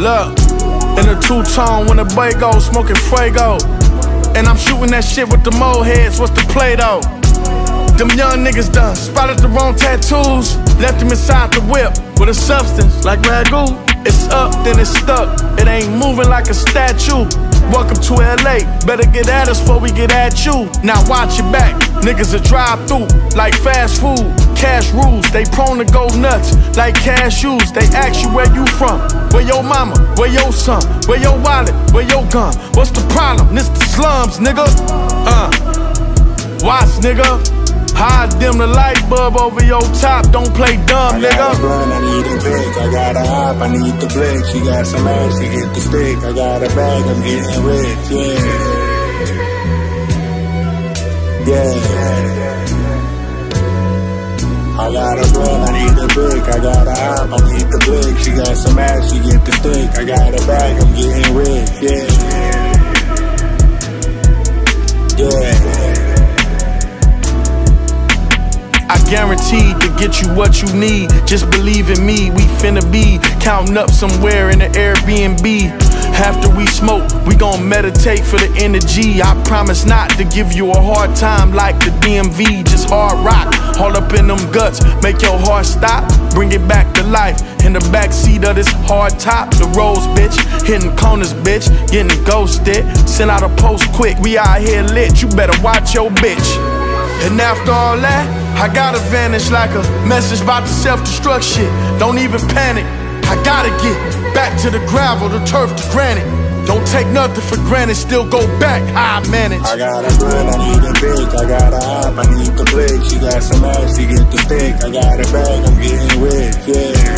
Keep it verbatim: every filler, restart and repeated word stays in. Look, in a two-tone when the boy go, smoking Fuego. And I'm shooting that shit with the mole heads, what's the play though? Them young niggas done spotted the wrong tattoos, left them inside the whip with a substance like Ragu. It's up, then it's stuck, it ain't moving like a statue. Welcome to L A, better get at us before we get at you. Now watch your back, niggas a drive through like fast food. Cash rules, they prone to go nuts like cashews. They ask you where you from, where your mama, where your son, where your wallet, where your gun. What's the problem? This the slums, nigga. Uh, watch, nigga. Hide them the light bulb over your top, don't play dumb, nigga. I got a blunt, I need a pick, I got a hop, I need the flick. She got some ass, she hit the stick. I got a bag, I'm getting rich, yeah. Yeah. I got a blunt, I need a pick, I got a hop, I need the flick. She got some ass, she hit the stick. I got a bag, I'm getting rich, yeah. Yeah. I guaranteed to get you what you need. Just believe in me, we finna be counting up somewhere in the Airbnb. After we smoke, we gon' meditate for the energy. I promise not to give you a hard time like the D M V. Just hard rock, all up in them guts. Make your heart stop, bring it back to life. In the backseat of this hard top, the roads, bitch. Hitting corners, bitch, getting ghosted. Send out a post quick, we out here lit. You better watch your bitch. And after all that, I gotta vanish like a message about the self-destruct shit. Don't even panic, I gotta get back to the gravel, the turf, the granite. Don't take nothing for granted, still go back, how I manage. I got a blunt, I need a bitch, I got a hop, I need the flick. She got some ass, she get the stick. I got a bag, I'm getting rich, yeah.